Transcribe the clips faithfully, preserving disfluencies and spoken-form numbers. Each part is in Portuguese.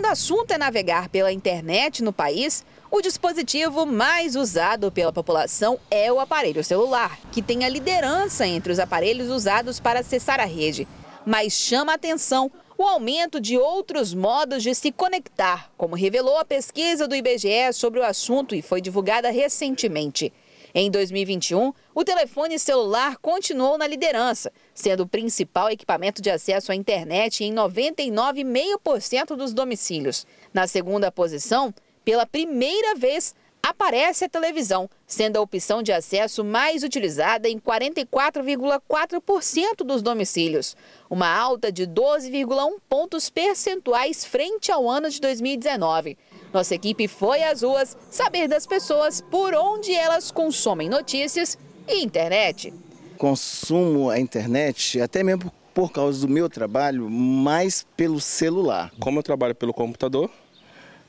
Quando o assunto é navegar pela internet no país, o dispositivo mais usado pela população é o aparelho celular, que tem a liderança entre os aparelhos usados para acessar a rede. Mas chama a atenção o aumento de outros modos de se conectar, como revelou a pesquisa do I B G E sobre o assunto e foi divulgada recentemente. Em dois mil e vinte e um, o telefone celular continuou na liderança, sendo o principal equipamento de acesso à internet em noventa e nove vírgula cinco por cento dos domicílios. Na segunda posição, pela primeira vez, aparece a televisão, sendo a opção de acesso mais utilizada em quarenta e quatro vírgula quatro por cento dos domicílios, uma alta de doze vírgula um pontos percentuais frente ao ano de dois mil e dezenove. Nossa equipe foi às ruas saber das pessoas por onde elas consomem notícias e internet. Consumo a internet, até mesmo por causa do meu trabalho, mais pelo celular. Como eu trabalho pelo computador,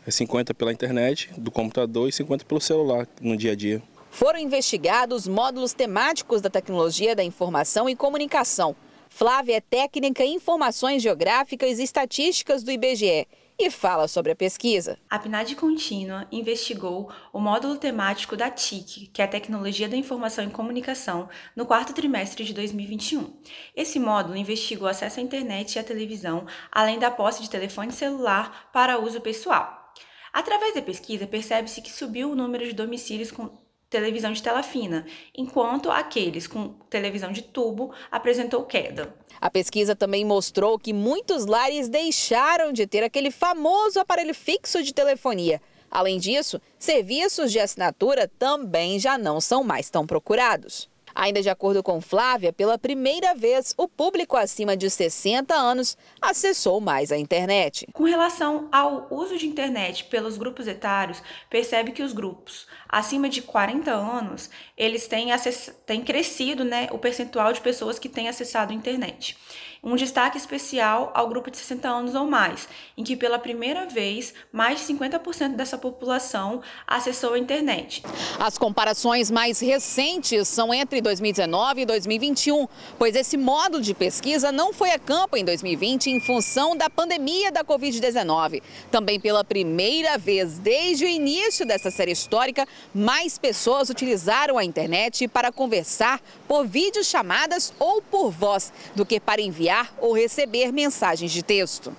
é cinquenta por cento pela internet, do computador e cinquenta por cento pelo celular no dia a dia. Foram investigados módulos temáticos da tecnologia da informação e comunicação. Flávia é técnica em informações geográficas e estatísticas do I B G E. E fala sobre a pesquisa. A P N A D Contínua investigou o módulo temático da T I C, que é a Tecnologia da Informação e Comunicação, no quarto trimestre de dois mil e vinte e um. Esse módulo investigou acesso à internet e à televisão, além da posse de telefone celular para uso pessoal. Através da pesquisa, percebe-se que subiu o número de domicílios com televisão de tela fina, enquanto aqueles com televisão de tubo apresentou queda. A pesquisa também mostrou que muitos lares deixaram de ter aquele famoso aparelho fixo de telefonia. Além disso, serviços de assinatura também já não são mais tão procurados. Ainda de acordo com Flávia, pela primeira vez, o público acima de sessenta anos acessou mais a internet. Com relação ao uso de internet pelos grupos etários, percebe que os grupos acima de quarenta anos, eles têm, acess... têm crescido, né, o percentual de pessoas que têm acessado a internet. Um destaque especial ao grupo de sessenta anos ou mais, em que pela primeira vez, mais de cinquenta por cento dessa população acessou a internet. As comparações mais recentes são entre dois mil e dezenove e dois mil e vinte e um, pois esse modo de pesquisa não foi a campo em dois mil e vinte em função da pandemia da Covid dezenove. Também pela primeira vez desde o início dessa série histórica, mais pessoas utilizaram a internet para conversar por videochamadas ou por voz, do que para enviar ou receber mensagens de texto.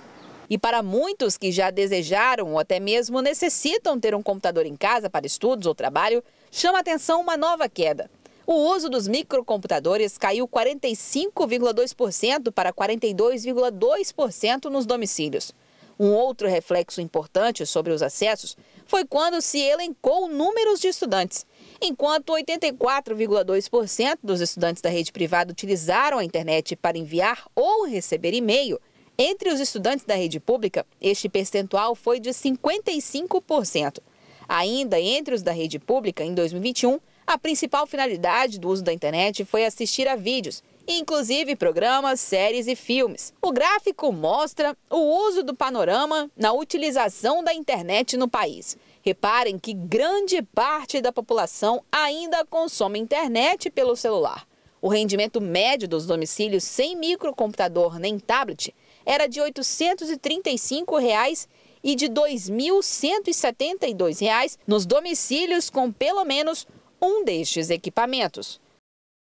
E para muitos que já desejaram ou até mesmo necessitam ter um computador em casa para estudos ou trabalho, chama a atenção uma nova queda. O uso dos microcomputadores caiu quarenta e cinco vírgula dois por cento para quarenta e dois vírgula dois por cento nos domicílios. Um outro reflexo importante sobre os acessos foi quando se elencou números de estudantes. Enquanto oitenta e quatro vírgula dois por cento dos estudantes da rede privada utilizaram a internet para enviar ou receber e-mail, entre os estudantes da rede pública, este percentual foi de cinquenta e cinco por cento. Ainda entre os da rede pública, em dois mil e vinte e um, a principal finalidade do uso da internet foi assistir a vídeos, inclusive programas, séries e filmes. O gráfico mostra o uso do panorama na utilização da internet no país. Reparem que grande parte da população ainda consome internet pelo celular. O rendimento médio dos domicílios sem microcomputador nem tablet era de oitocentos e trinta e cinco reais e de dois mil cento e setenta e dois reais nos domicílios com pelo menos um destes equipamentos.